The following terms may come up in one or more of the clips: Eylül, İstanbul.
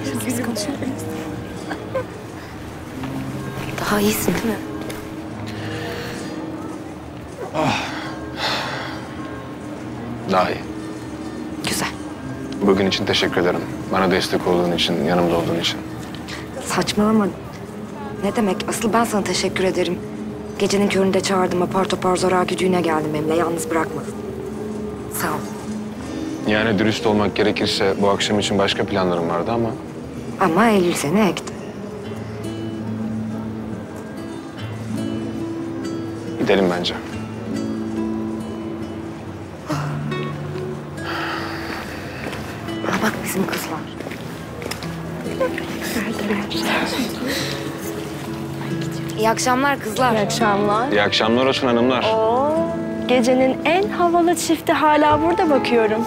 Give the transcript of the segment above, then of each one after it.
Biz yüz konuşabiliriz. Daha iyisin değil mi? Ah. Daha iyi. Güzel. Bugün için teşekkür ederim. Bana destek olduğun için, yanımda olduğun için. Saçmalama. Ne demek? Asıl ben sana teşekkür ederim. Gecenin köründe çağırdım, apar topar zoraki düğüne geldim benimle. Yalnız bırakmadın. Sağ ol. Yani dürüst olmak gerekirse bu akşam için başka planlarım vardı ama... Ama Eylül seni ekti. Gidelim bence. Aa, bak bizim kızlar. İyi akşamlar kızlar. İyi akşamlar. İyi akşamlar olsun hanımlar. Oo, gecenin en havalı çifti hala burada bakıyorum.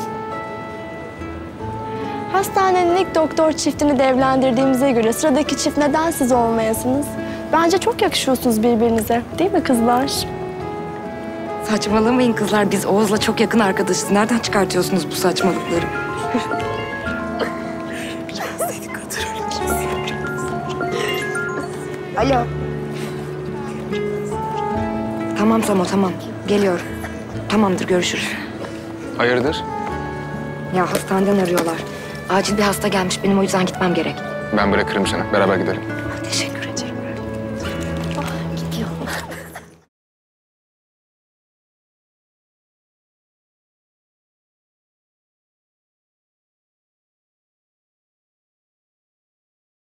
Hastanenin ilk doktor çiftini devlendirdiğimize göre sıradaki çift neden siz olmayasınız? Bence çok yakışıyorsunuz birbirinize. Değil mi kızlar? Saçmalamayın kızlar. Biz Oğuz'la çok yakın arkadaşız. Nereden çıkartıyorsunuz bu saçmalıkları? Alo. Tamam Samo, tamam. Geliyorum. Tamamdır, görüşürüz. Hayırdır? Ya hastaneden arıyorlar. Acil bir hasta gelmiş. Benim o yüzden gitmem gerek. Ben bırakırım seni. Beraber gidelim.